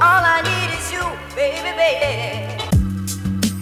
All I need is you, baby, baby.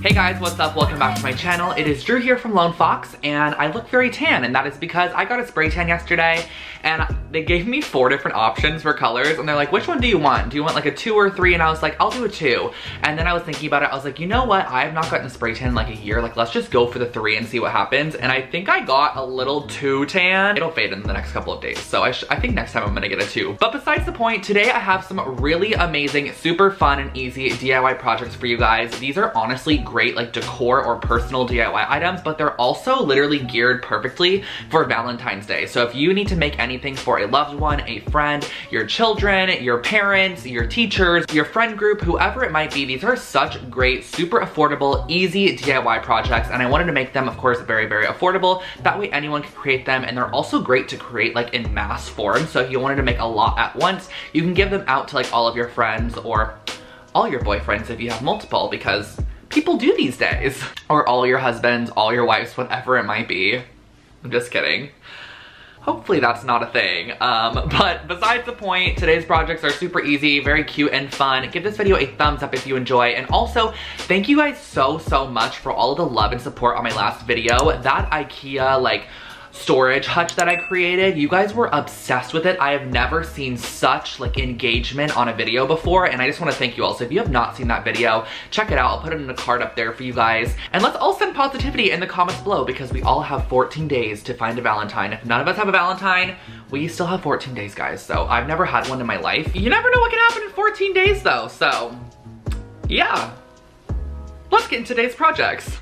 Hey guys, what's up? Welcome back to my channel. It is Drew here from Lone Fox, and I look very tan, and that is because I got a spray tan yesterday, and they gave me 4 different options for colors, and they're like, which one do you want? Do you want like a 2 or 3? And I was like, I'll do a 2. And then I was thinking about it, I was like, you know what? I have not gotten a spray tan in like a year. Like, let's just go for the 3 and see what happens. And I think I got a little too tan. It'll fade in the next couple of days. So I think next time I'm gonna get a 2. But besides the point, today I have some really amazing, super fun and easy DIY projects for you guys. These are honestly great like decor or personal DIY items, but they're also literally geared perfectly for Valentine's Day. So if you need to make anything for a loved one, a friend, your children, your parents, your teachers, your friend group, whoever it might be, these are such great, super affordable, easy DIY projects, and I wanted to make them, of course, very, very affordable. That way anyone can create them, and they're also great to create like in mass form, so if you wanted to make a lot at once, you can give them out to like all of your friends or all your boyfriends if you have multiple, because people do these days. Or all your husbands, all your wives, whatever it might be. I'm just kidding. Hopefully that's not a thing, but besides the point, today's projects are super easy, very cute and fun. Give this video a thumbs up if you enjoy, and also thank you guys so much for all of the love and support on my last video. That IKEA like storage hutch that I created, you guys were obsessed with it. I have never seen such like engagement on a video before, and I just want to thank you all. So if you have not seen that video, check it out. I'll put it in a card up there for you guys, and let's all send positivity in the comments below, because we all have 14 days to find a Valentine. If none of us have a Valentine, we still have 14 days, guys. So I've never had one in my life. You never know what can happen in 14 days though, so yeah, let's get into today's projects.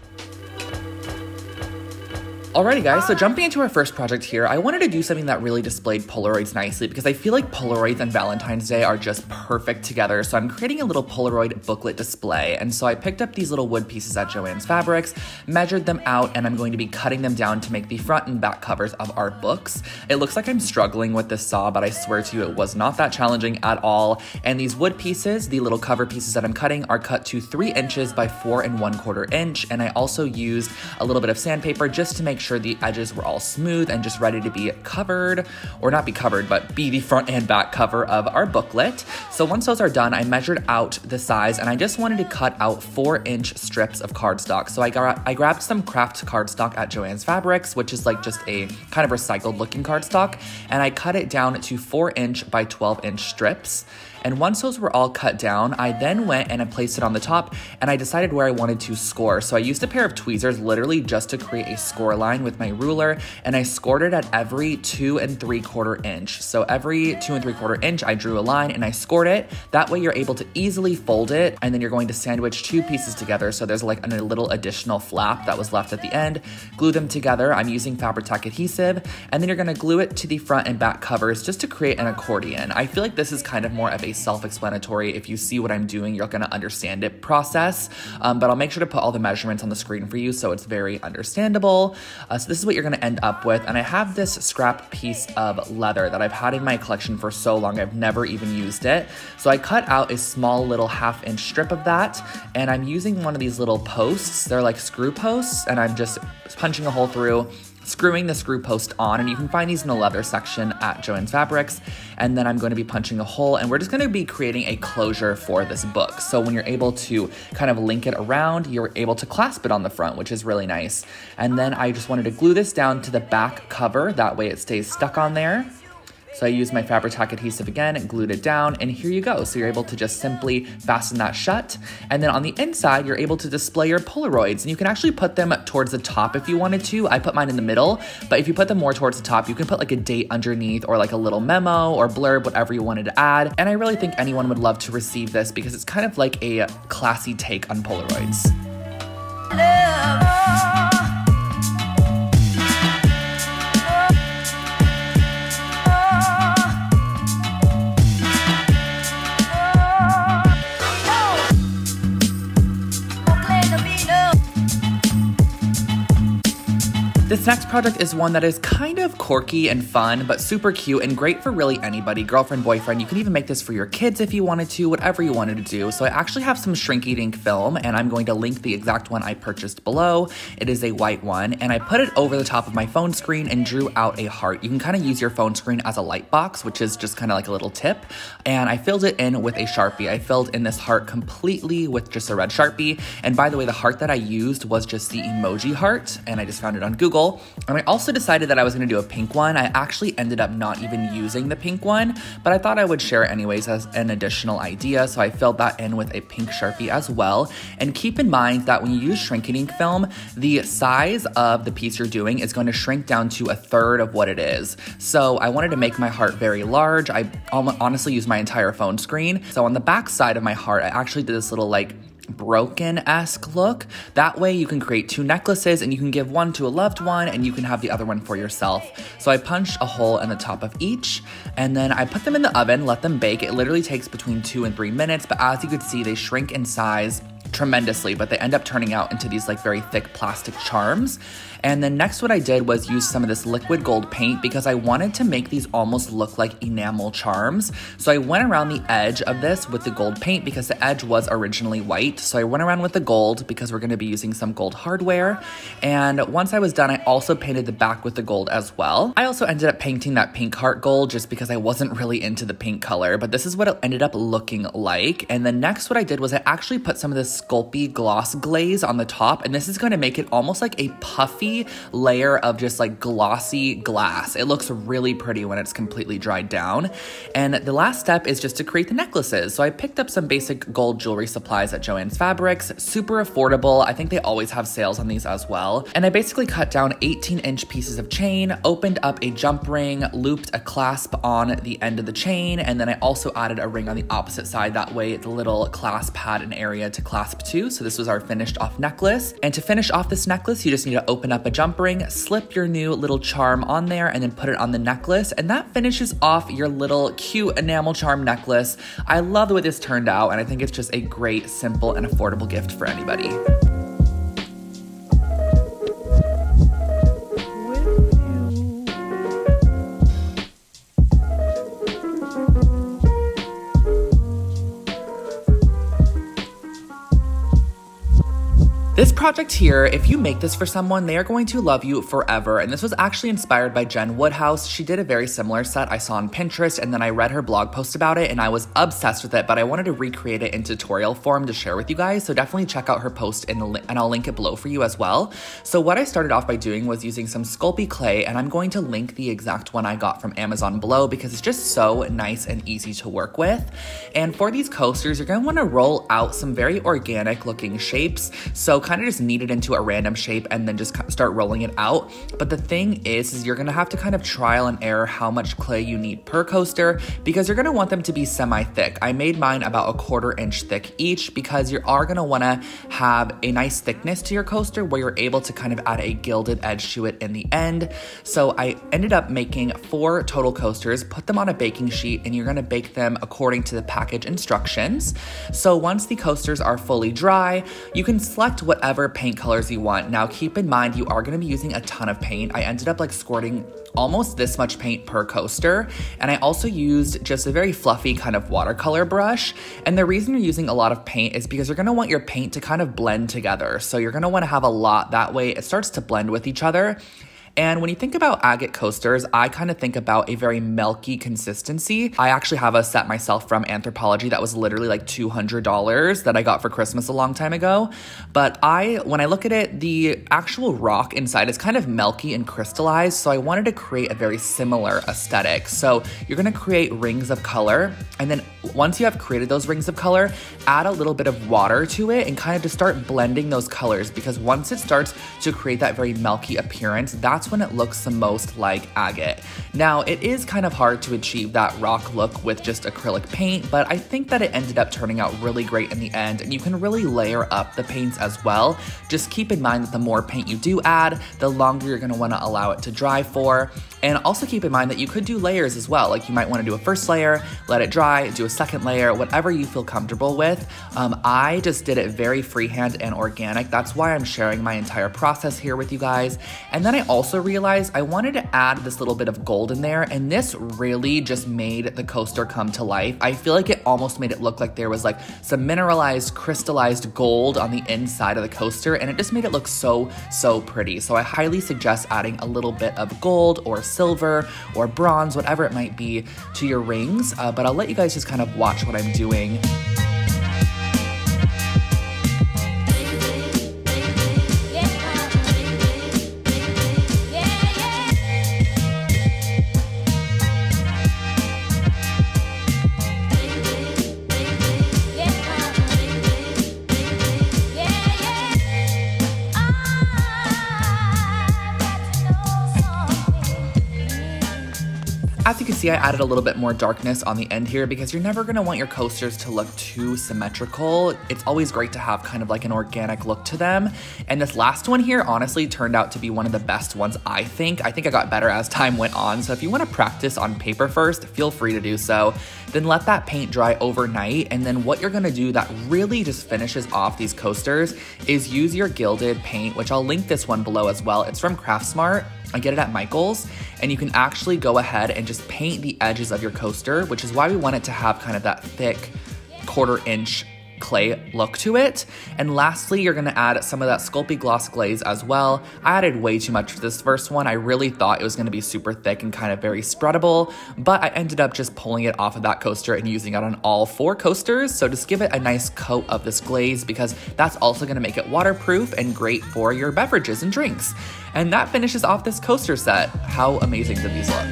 Alrighty guys, so jumping into our first project here, I wanted to do something that really displayed Polaroids nicely, because I feel like Polaroids and Valentine's Day are just perfect together. So I'm creating a little Polaroid booklet display, and so I picked up these little wood pieces at Joann's Fabrics, measured them out, and I'm going to be cutting them down to make the front and back covers of our books. It looks like I'm struggling with this saw, but I swear to you it was not that challenging at all. And these wood pieces, the little cover pieces that I'm cutting, are cut to 3 inches by 4 1/4 inch, and I also used a little bit of sandpaper just to make sure the edges were all smooth and just ready to be covered, or not be covered, but be the front and back cover of our booklet. So once those are done, I measured out the size, and I just wanted to cut out 4-inch strips of cardstock. So I grabbed some craft cardstock at Joann's Fabrics, which is like just a kind of recycled looking cardstock, and I cut it down to 4-inch by 12-inch strips. And once those were all cut down, I then went and I placed it on the top, and I decided where I wanted to score. So I used a pair of tweezers literally just to create a score line with my ruler, and I scored it at every 2 3/4 inch. So every 2 3/4 inch, I drew a line and I scored it. That way you're able to easily fold it, and then you're going to sandwich 2 pieces together. So there's like a little additional flap that was left at the end. Glue them together. I'm using Fabri-Tac adhesive, and then you're going to glue it to the front and back covers just to create an accordion. I feel like this is kind of more of a self-explanatory, if you see what I'm doing, you're gonna understand it process, but I'll make sure to put all the measurements on the screen for you so it's very understandable. So this is what you're gonna end up with, and I have this scrap piece of leather that I've had in my collection for so long, I've never even used it. So I cut out a small little 1/2 inch strip of that, and I'm using one of these little posts, they're like screw posts, and I'm just punching a hole through, screwing the screw post on, and you can find these in the leather section at Joann's Fabrics. And then I'm going to be punching a hole, and we're just going to be creating a closure for this book. So when you're able to kind of link it around, you're able to clasp it on the front, which is really nice. And then I just wanted to glue this down to the back cover, that way it stays stuck on there. So I used my Fabri-Tac adhesive again and glued it down, and here you go. So you're able to just simply fasten that shut. And then on the inside, you're able to display your Polaroids, and you can actually put them towards the top if you wanted to. I put mine in the middle, but if you put them more towards the top, you can put like a date underneath, or like a little memo or blurb, whatever you wanted to add. And I really think anyone would love to receive this, because it's kind of like a classy take on Polaroids. This next project is one that is kind of quirky and fun, but super cute and great for really anybody, girlfriend, boyfriend. You can even make this for your kids if you wanted to, whatever you wanted to do. So I actually have some Shrinky Dink film, and I'm going to link the exact one I purchased below. It is a white one, and I put it over the top of my phone screen and drew out a heart. You can kind of use your phone screen as a light box, which is just kind of like a little tip. And I filled it in with a Sharpie. I filled in this heart completely with just a red Sharpie. And by the way, the heart that I used was just the emoji heart, and I just found it on Google. And I also decided that I was gonna do a pink one. I actually ended up not even using the pink one, but I thought I would share it anyways as an additional idea. So I filled that in with a pink Sharpie as well. And keep in mind that when you use Shrinky Dink film, the size of the piece you're doing is going to shrink down to a third of what it is. So I wanted to make my heart very large. I honestly used my entire phone screen. So on the back side of my heart, I actually did this little like broken-esque look. That way you can create two necklaces and you can give one to a loved one and you can have the other one for yourself. So I punched a hole in the top of each and then I put them in the oven, let them bake. It literally takes between 2 and 3 minutes, but as you could see, they shrink in size tremendously, but they end up turning out into these like very thick plastic charms. And then next what I did was use some of this liquid gold paint because I wanted to make these almost look like enamel charms. So I went around the edge of this with the gold paint because the edge was originally white. So I went around with the gold because we're going to be using some gold hardware. And once I was done, I also painted the back with the gold as well. I also ended up painting that pink heart gold just because I wasn't really into the pink color, but this is what it ended up looking like. And then next what I did was I actually put some of this Sculpey gloss glaze on the top, and this is going to make it almost like a puffy layer of just like glossy glass. It looks really pretty when it's completely dried down. And the last step is just to create the necklaces. So I picked up some basic gold jewelry supplies at Joann's Fabrics, super affordable. I think they always have sales on these as well. And I basically cut down 18-inch pieces of chain, opened up a jump ring, looped a clasp on the end of the chain, and then I also added a ring on the opposite side. That way the little clasp had an area to clasp too. So this was our finished off necklace. And to finish off this necklace, you just need to open up a jump ring, slip your new little charm on there, and then put it on the necklace. And that finishes off your little cute enamel charm necklace. I love the way this turned out, and I think it's just a great, simple, and affordable gift for anybody. This project here, if you make this for someone, they are going to love you forever. And this was actually inspired by Jen Woodhouse. She did a very similar set I saw on Pinterest, and then I read her blog post about it and I was obsessed with it, but I wanted to recreate it in tutorial form to share with you guys. So definitely check out her post and I'll link it below for you as well. So what I started off by doing was using some Sculpey clay, and I'm going to link the exact one I got from Amazon below because it's just so nice and easy to work with. And for these coasters, you're going to want to roll out some very organic looking shapes. So kind of just knead it into a random shape and then just start rolling it out. But the thing is you're gonna have to kind of trial and error how much clay you need per coaster because you're gonna want them to be semi-thick. I made mine about 1/4 inch thick each because you are gonna wanna have a nice thickness to your coaster where you're able to kind of add a gilded edge to it in the end. So I ended up making 4 total coasters, put them on a baking sheet, and you're gonna bake them according to the package instructions. So once the coasters are fully dry, you can select whatever paint colors you want. Now keep in mind you are going to be using a ton of paint. I ended up like squirting almost this much paint per coaster, and I also used just a very fluffy kind of watercolor brush. And the reason you're using a lot of paint is because you're going to want your paint to kind of blend together. So you're going to want to have a lot, that way it starts to blend with each other. And when you think about agate coasters, I kind of think about a very milky consistency. I actually have a set myself from Anthropologie that was literally like $200 that I got for Christmas a long time ago. But when I look at it, the actual rock inside is kind of milky and crystallized. So I wanted to create a very similar aesthetic. So you're going to create rings of color. And then once you have created those rings of color, add a little bit of water to it and kind of just start blending those colors, because once it starts to create that very milky appearance, that's when it looks the most like agate. Now, it is kind of hard to achieve that rock look with just acrylic paint, but I think that it ended up turning out really great in the end, and you can really layer up the paints as well. Just keep in mind that the more paint you do add, the longer you're going to want to allow it to dry for. And also keep in mind that you could do layers as well. Like you might want to do a first layer, let it dry, do a second layer, whatever you feel comfortable with. I just did it very freehand and organic. That's why I'm sharing my entire process here with you guys. And then I also realized I wanted to add this little bit of gold in there, and this really just made the coaster come to life. I feel like it almost made it look like there was like some mineralized, crystallized gold on the inside of the coaster, and it just made it look so pretty. So I highly suggest adding a little bit of gold or silver or bronze, whatever it might be, to your rings, but I'll let you guys just kind of watch what I'm doing. As you can see, I added a little bit more darkness on the end here because you're never gonna want your coasters to look too symmetrical. It's always great to have kind of like an organic look to them. And this last one here honestly turned out to be one of the best ones, I think. I think I got better as time went on. So if you wanna practice on paper first, feel free to do so. Then let that paint dry overnight. And then what you're gonna do that really just finishes off these coasters is use your gilded paint, which I'll link this one below as well. It's from Craftsmart. I get it at Michael's, and you can actually go ahead and just paint the edges of your coaster, which is why we want it to have kind of that thick 1/4 inch clay look to it. And lastly, you're gonna add some of that Sculpey gloss glaze as well. I added way too much for this first one. I really thought it was gonna be super thick and kind of very spreadable, but I ended up just pulling it off of that coaster and using it on all 4 coasters. So just give it a nice coat of this glaze because that's also gonna make it waterproof and great for your beverages and drinks. And that finishes off this coaster set. How amazing did these look?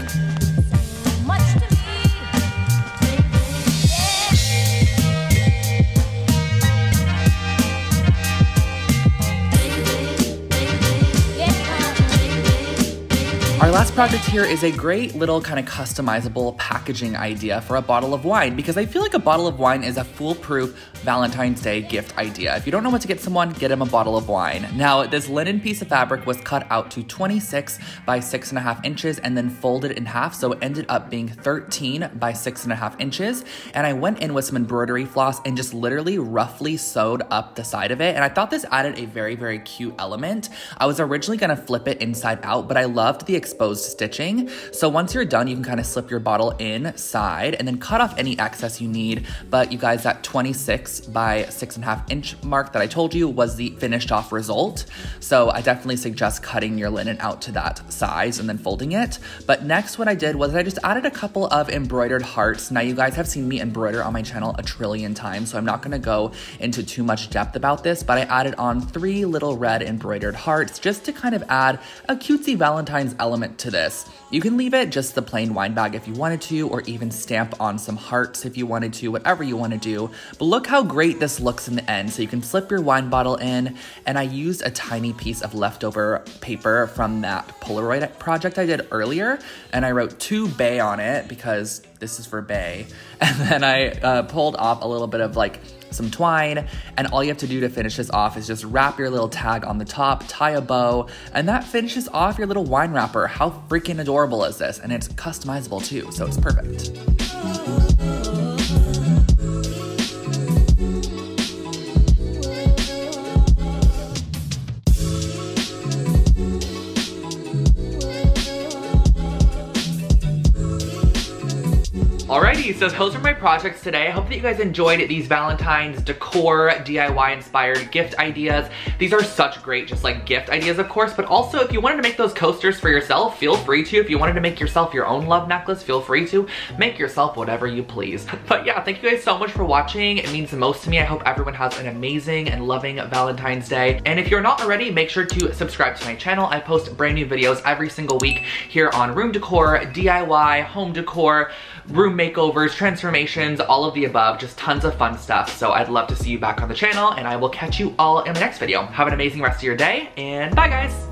Our last project here is a great little kind of customizable packaging idea for a bottle of wine, because I feel like a bottle of wine is a foolproof Valentine's Day gift idea. If you don't know what to get someone, get him a bottle of wine. Now, this linen piece of fabric was cut out to 26 by 6.5 inches and then folded in half, so it ended up being 13 by 6.5 inches. And I went in with some embroidery floss and just literally roughly sewed up the side of it. And I thought this added a very cute element. I was originally gonna flip it inside out, but I loved the exposed stitching. So once you're done, you can kind of slip your bottle inside and then cut off any excess you need. But you guys, that 26 by 6.5 inch mark that I told you was the finished off result. So I definitely suggest cutting your linen out to that size and then folding it. But next, what I did was I just added a couple of embroidered hearts. Now you guys have seen me embroider on my channel a trillion times, so I'm not gonna go into too much depth about this, but I added on 3 little red embroidered hearts just to kind of add a cutesy Valentine's element to this. You can leave it just the plain wine bag if you wanted to, or even stamp on some hearts if you wanted to, whatever you want to do. But look how great this looks in the end. So you can slip your wine bottle in, and I used a tiny piece of leftover paper from that Polaroid project I did earlier, and I wrote "to Bay" on it because this is for Bay. And then I pulled off a little bit of like some twine, and all you have to do to finish this off is just wrap your little tag on the top, tie a bow, and that finishes off your little wine wrapper. How freaking adorable is this? And it's customizable too, so it's perfect. Alrighty, so those are my projects today. I hope that you guys enjoyed these Valentine's decor, DIY inspired gift ideas. These are such great just like gift ideas, of course, but also if you wanted to make those coasters for yourself, feel free to. If you wanted to make yourself your own love necklace, feel free to. Make yourself whatever you please. But yeah, thank you guys so much for watching. It means the most to me. I hope everyone has an amazing and loving Valentine's Day. And if you're not already, make sure to subscribe to my channel. I post brand new videos every single week here on room decor, DIY, home decor, room makeovers, transformations, all of the above, just tons of fun stuff. So I'd love to see you back on the channel, and I will catch you all in the next video. Have an amazing rest of your day, and bye guys!